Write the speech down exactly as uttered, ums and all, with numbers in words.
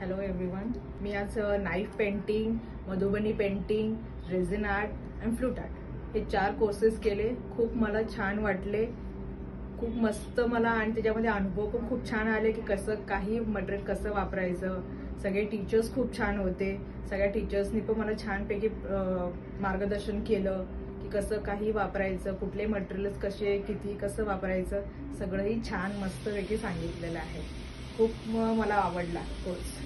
Hello everyone, मी आज knife painting, Madhubani painting, resin art आणि फ्लूट आर्ट हे चार कोर्सेस केले. खूप मला छान वाटले, खूप मस्त मला, आणि त्याच्यामध्ये अनुभव पण खूप छान आले की कसं काही मटेरियल कसं वापरायचं. सगळे टीचर्स खूप छान होते, सगळ्या टीचर्सनी पण मला छानपैकी मार्गदर्शन केलं की कसं काही वापरायचं, कुठले मटेरियल्स कसे किती कसं वापरायचं सगळंही छान मस्तपैकी सांगितलेलं आहे. खूप मला आवडला कोर्स.